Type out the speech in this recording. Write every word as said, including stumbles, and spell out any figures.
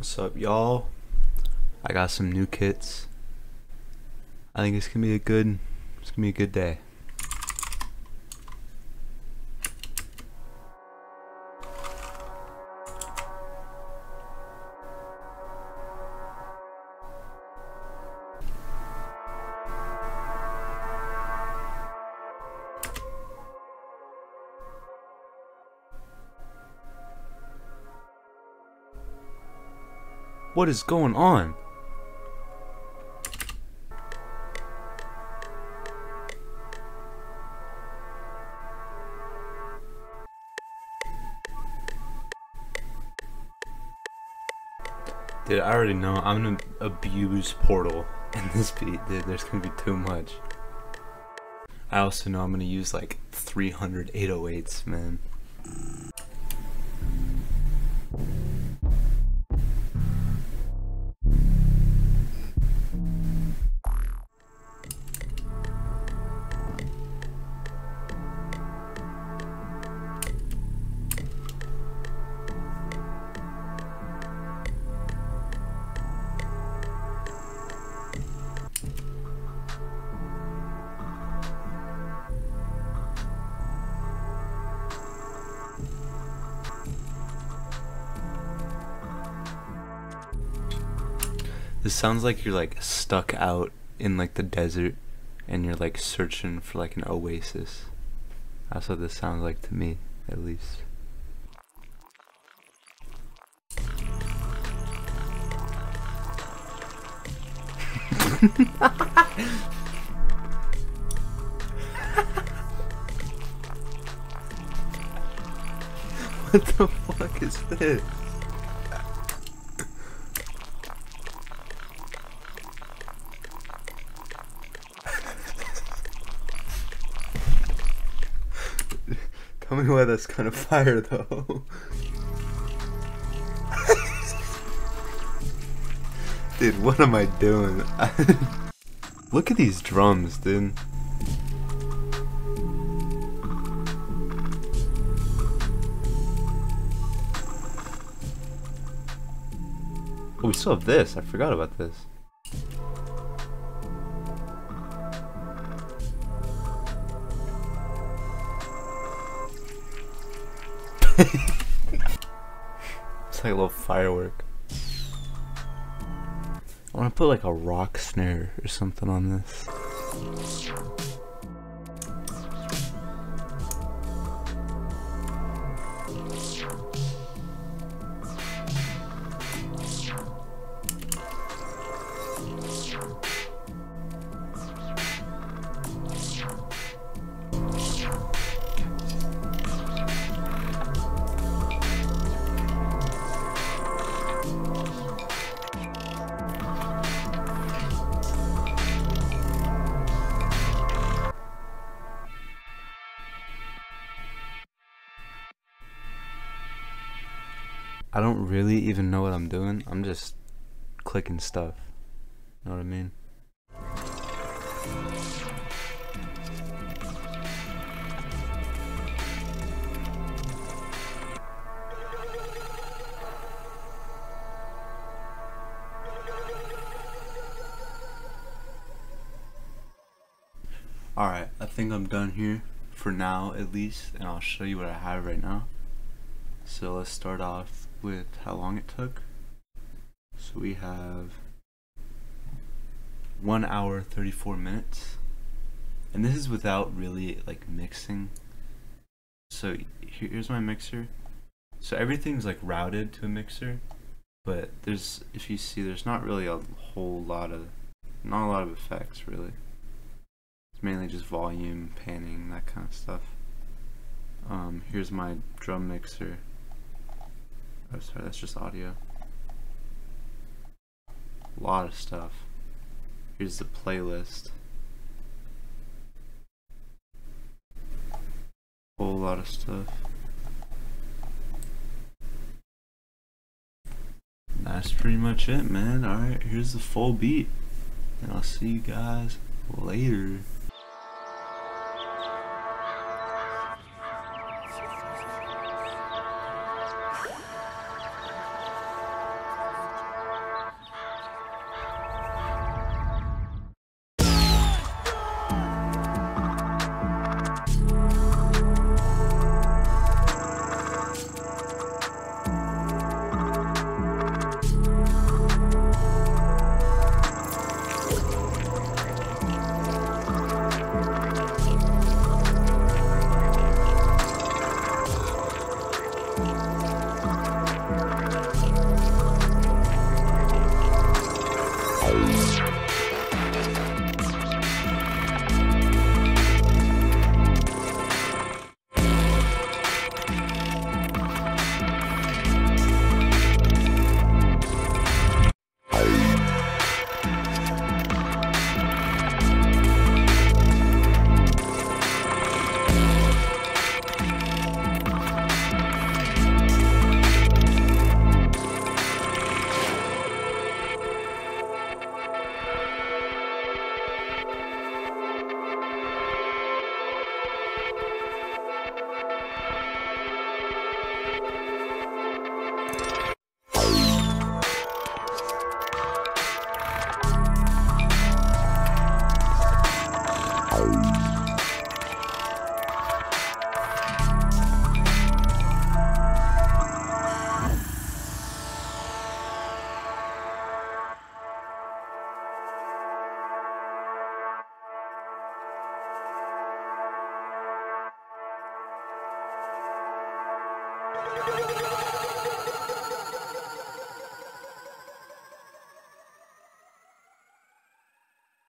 What's up, y'all? I got some new kits. I think it's gonna be a good it's gonna be a good day. What is going on? Dude, I already know I'm gonna abuse Portal in this beat, dude. There's gonna be too much. I also know I'm gonna use like three hundred eight oh eights, man. This sounds like you're like stuck out in like the desert and you're like searching for like an oasis. That's what this sounds like to me, at least. What the fuck is this? Tell me why that's kind of fire, though. Dude, what am I doing? Look at these drums, dude. Oh, we still have this. I forgot about this. It's like a little firework. I want to put like a rock snare or something on this. I don't really even know what I'm doing. I'm just clicking stuff. Know what I mean? Alright, I think I'm done here for now, at least, and I'll show you what I have right now. So let's start off with how long it took. So we have one hour thirty-four minutes, and this is without really like mixing. So here's my mixer. So everything's like routed to a mixer, but there's, if you see, there's not really a whole lot of not a lot of effects really. It's mainly just volume, panning, that kind of stuff. Um, here's my drum mixer. Oh, sorry, that's just audio. A lot of stuff. Here's the playlist. Whole lot of stuff. That's pretty much it, man. Alright, here's the full beat. And I'll see you guys later.